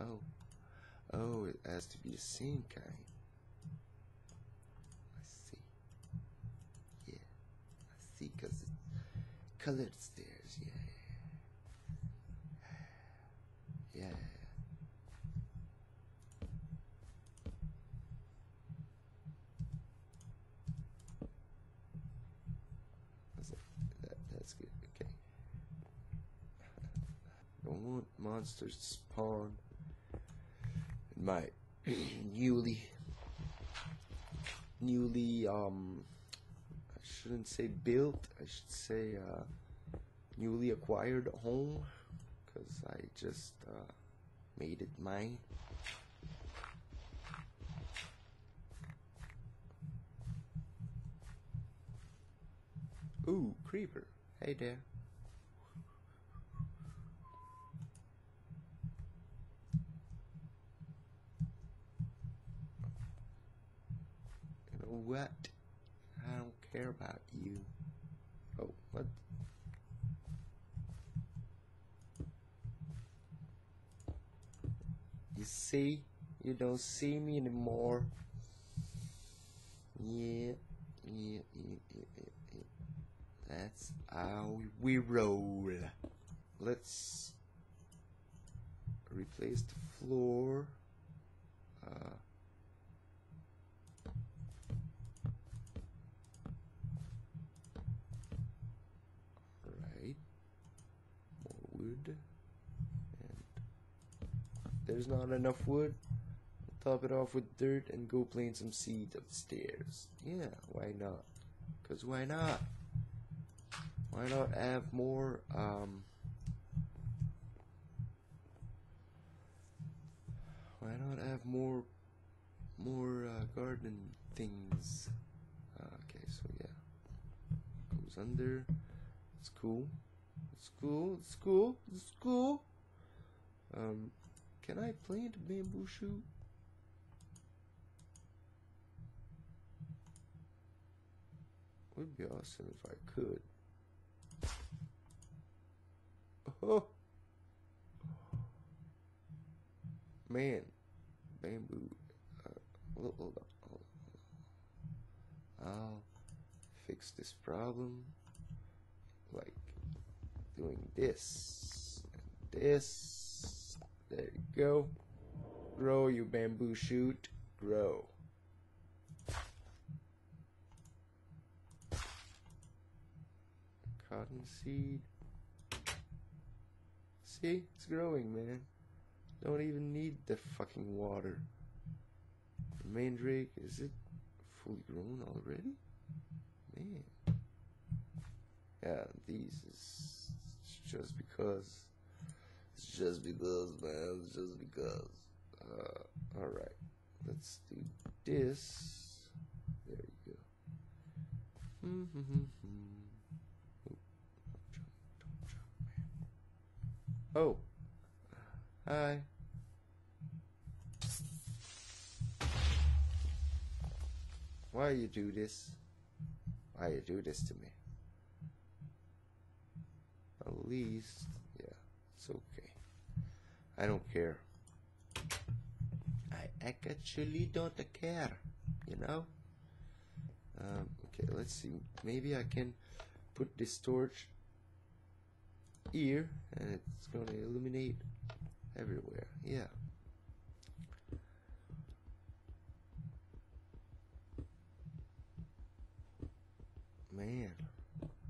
Oh. Oh, it has to be the same kind. I see. Yeah. I see, because it's colored stairs. Yeah. Yeah. That's good. Okay. Don't want monsters to spawn in my newly I shouldn't say built, I should say newly acquired home, because I just made it mine. Ooh, creeper. Hey there. You know what? I don't care about you. Oh, what? You see? You don't see me anymore. Yeah. That's how we roll. Let's replace the floor. Alright. More wood. And there's not enough wood. Top it off with dirt and go plant some seeds upstairs. Yeah, why not? 'Cause why not? Why not have more, why not have more garden things? Okay, so yeah, goes under. It's cool. It's cool. Can I plant a bamboo shoot? Would be awesome if I could. Oh man, bamboo. Hold on. I'll fix this problem like doing this and this. There you go. Grow, you bamboo shoot. Grow. Cotton seed. See, it's growing, man. Don't even need the fucking water. The mandrake, is it fully grown already? Man. Yeah, these is just because. It's just because, man. Alright. Let's do this. There you go. Oh, hi. Why you do this? Why you do this to me? At least, yeah, it's okay. I don't care. I actually don't care, you know? Okay, let's see. Maybe I can put this torch here, and it's going to illuminate everywhere. Yeah. Man,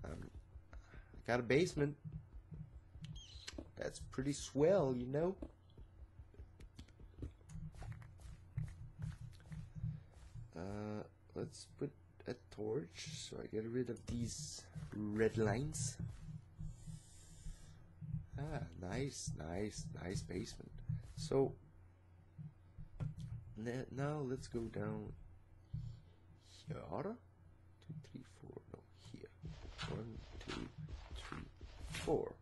I got a basement. That's pretty swell, you know. Let's put a torch so I get rid of these red lines. Ah, nice basement. So now let's go down here. 1, 2, 3, 4. No, here. 1, 2, 3, 4.